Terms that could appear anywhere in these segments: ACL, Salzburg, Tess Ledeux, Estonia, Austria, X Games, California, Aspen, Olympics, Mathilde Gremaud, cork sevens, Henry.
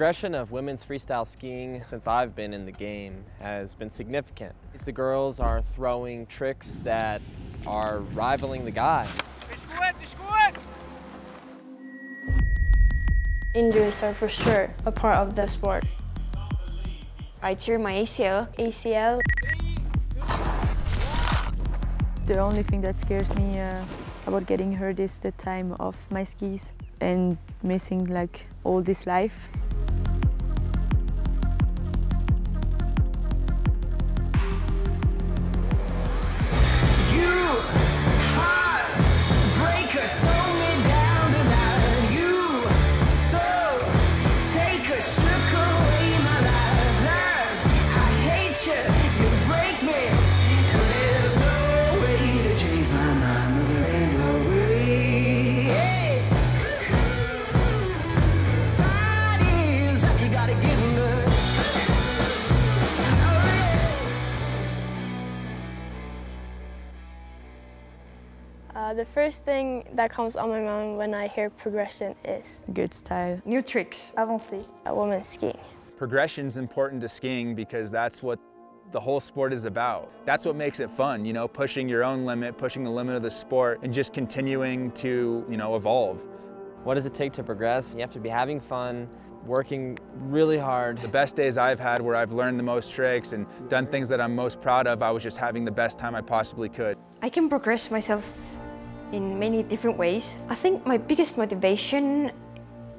progression of women's freestyle skiing since I've been in the game has been significant. The girls are throwing tricks that are rivaling the guys. Injuries are for sure a part of the sport. I tore my ACL. The only thing that scares me about getting hurt is the time of my skis and missing like all this life. The first thing that comes on my mind when I hear progression is good style, new tricks, avancé, a woman skiing. Progression is important to skiing because that's what the whole sport is about. That's what makes it fun, you know, pushing your own limit, pushing the limit of the sport, and just continuing to, you know, evolve. What does it take to progress? You have to be having fun, working really hard. The best days I've had where I've learned the most tricks and done things that I'm most proud of, I was just having the best time I possibly could. I can progress myself in many different ways. I think my biggest motivation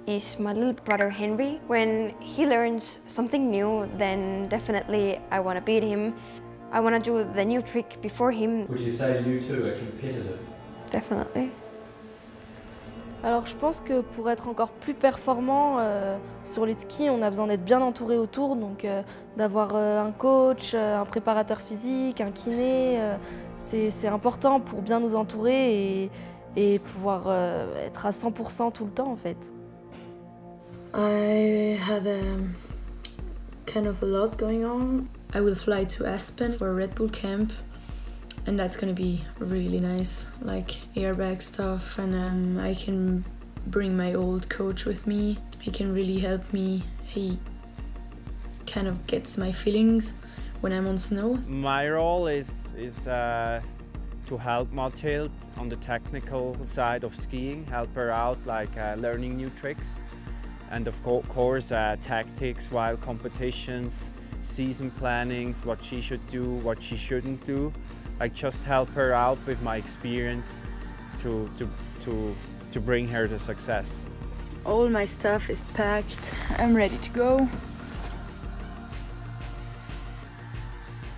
is my little brother Henry. When he learns something new, then definitely I want to beat him. I want to do the new trick before him. Would you say you too are competitive? Definitely. Alors je pense que pour être encore plus performant sur les skis, on a besoin d'être bien entouré autour, donc d'avoir un coach, un préparateur physique, un kiné, c'est important pour bien nous entourer et pouvoir être à 100% tout le temps en fait. I had kind of a lot going on. I will fly to Aspen for a Red Bull camp. And that's gonna be really nice, like airbag stuff, and I can bring my old coach with me. He can really help me. He kind of gets my feelings when I'm on snow. My role is to help Mathilde on the technical side of skiing, help her out, like learning new tricks, and of course tactics while competitions, season plannings, what she should do, what she shouldn't do. I just help her out with my experience to bring her to success. All my stuff is packed. I'm ready to go.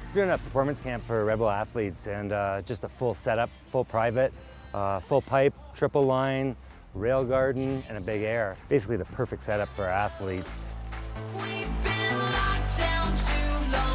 We're doing a performance camp for Rebel athletes and just a full setup, full private, full pipe, triple line, rail garden, and a big air. Basically the perfect setup for athletes. We've been locked down too long.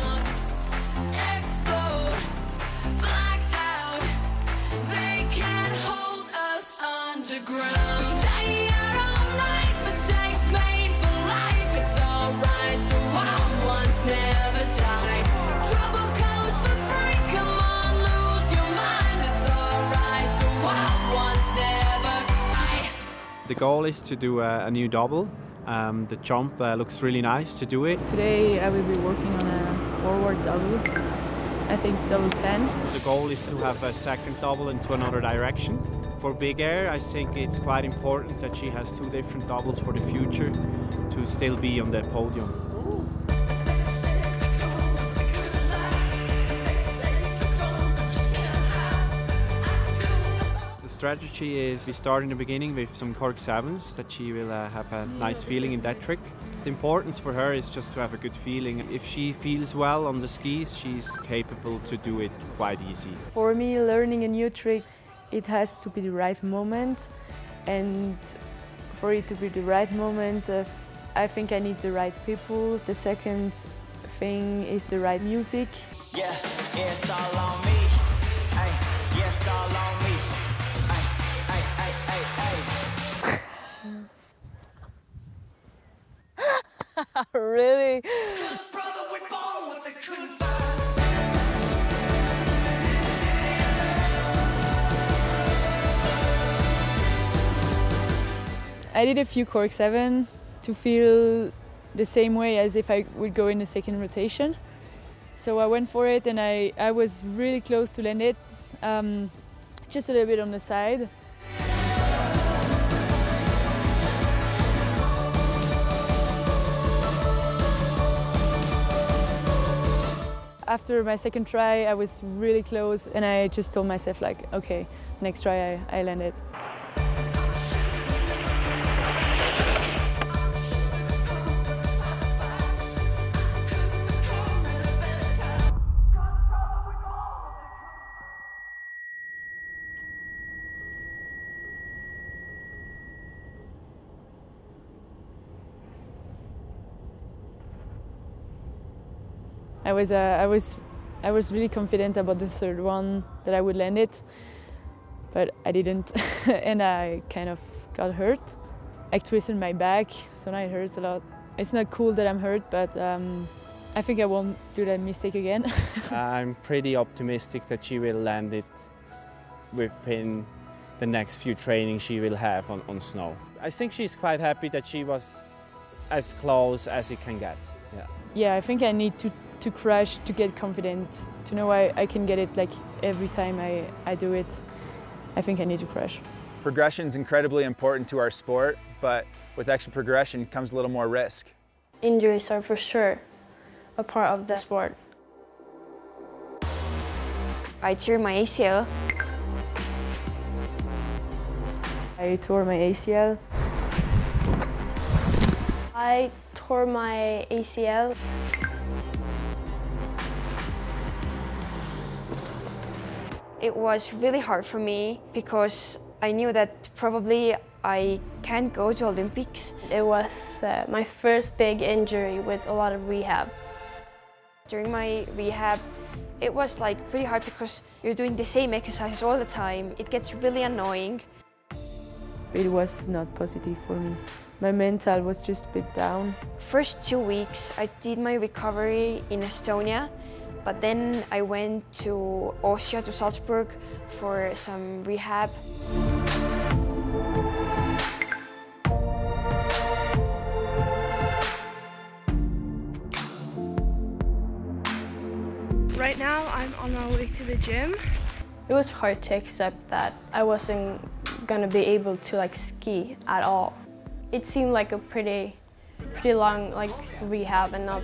The goal is to do a new double. The jump looks really nice to do it. Today I will be working on a forward double, I think double 10. The goal is to have a second double into another direction. For big air, I think it's quite important that she has two different doubles for the future to still be on the podium. Ooh. Strategy is we start in the beginning with some cork sevens that she will have a nice feeling in that trick. The importance for her is just to have a good feeling. If she feels well on the skis, she's capable to do it quite easy. For me, learning a new trick, it has to be the right moment, and for it to be the right moment, I think I need the right people. The second thing is the right music. Yeah, it's all on me. Ay, yes, all on me. Really? I did a few cork seven to feel the same way as if I would go in the second rotation. So I went for it and I was really close to land it, just a little bit on the side. After my second try, I was really close and I just told myself, like, okay, next try I land it. I was really confident about the third one that I would land it, but I didn't, and I kind of got hurt. I twisted my back, so now it hurts a lot. It's not cool that I'm hurt, but I think I won't do that mistake again. I'm pretty optimistic that she will land it within the next few trainings she will have on snow. I think she's quite happy that she was as close as it can get. Yeah, yeah, I think I need to crash, to get confident, to know I can get it, like, every time I do it. I think I need to crash. Progression's incredibly important to our sport, but with extra progression comes a little more risk. Injuries are for sure a part of the sport. I tore my ACL. I tore my ACL. I tore my ACL. It was really hard for me because I knew that probably I can't go to Olympics. It was my first big injury with a lot of rehab. During my rehab, it was like really hard because you're doing the same exercises all the time. It gets really annoying. It was not positive for me. My mental was just a bit down. First 2 weeks, I did my recovery in Estonia. But then I went to Austria, to Salzburg, for some rehab. Right now, I'm on my way to the gym. It was hard to accept that I wasn't gonna be able to, like, ski at all. It seemed like a pretty long, like, rehab and not.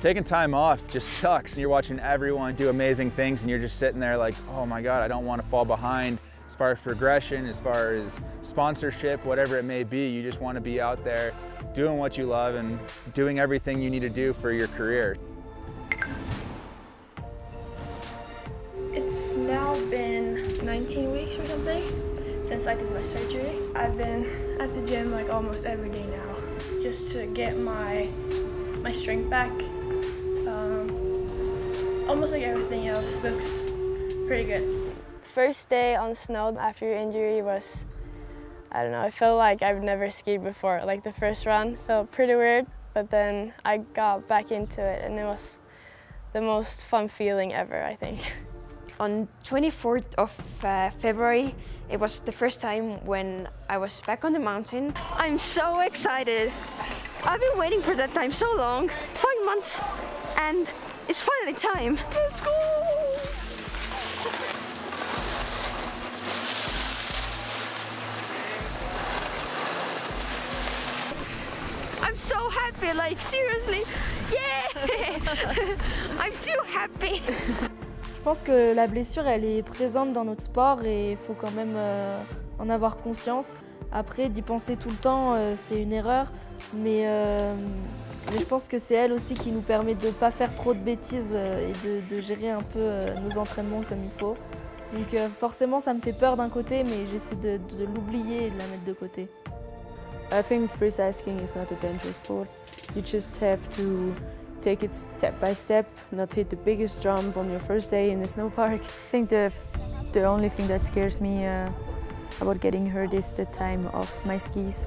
Taking time off just sucks. You're watching everyone do amazing things and you're just sitting there like, oh my God, I don't want to fall behind. As far as progression, as far as sponsorship, whatever it may be, you just want to be out there doing what you love and doing everything you need to do for your career. It's now been 19 weeks or something since I did my surgery. I've been at the gym, like, almost every day now, just to get my strength back. Almost like everything else looks pretty good. First day on snow after your injury was, I don't know, I felt like I've never skied before. Like, the first run felt pretty weird, but then I got back into it and it was the most fun feeling ever, I think. On 24th of February, it was the first time when I was back on the mountain. I'm so excited. I've been waiting for that time so long, 5 months, and it's finally time. Let's go! I'm so happy, like, seriously, yeah! I'm too happy. Je pense que la blessure, elle est présente dans notre sport et il faut quand même en avoir conscience. Après, d'y penser tout le temps, c'est une erreur, mais je pense que c'est elle aussi qui nous permet de ne pas faire trop de bêtises et de gérer un peu nos entraînements comme il faut. Donc forcément, ça me fait peur d'un côté, mais j'essaie de l'oublier et de la mettre de côté. I think freestyle skiing is not a dangerous sport. You just have to take it step by step, not hit the biggest jump on your first day in the snow park. I think the only thing that scares me about getting hurt is the time of my skis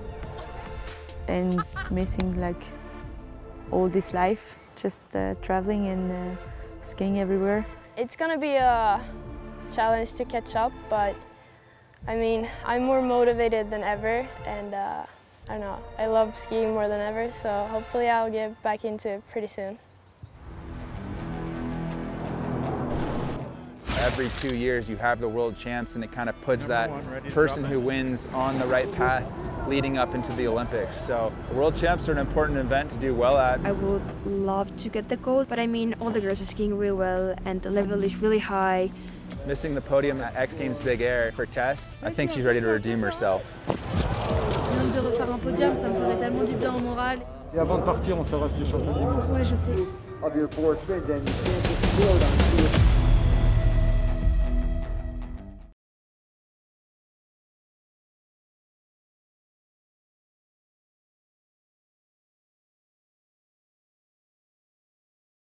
and missing, like, all this life, just traveling and skiing everywhere. It's gonna be a challenge to catch up, but I mean, I'm more motivated than ever, and I don't know, I love skiing more than ever, so hopefully I'll get back into it pretty soon. Every 2 years you have the world champs, and it kind of puts that person who wins on the right path leading up into the Olympics. So world champs are an important event to do well at. I would love to get the gold, but I mean, all the girls are skiing real well and the level is really high. Missing the podium at X Games Big Air for Tess, I think she's ready to redeem herself.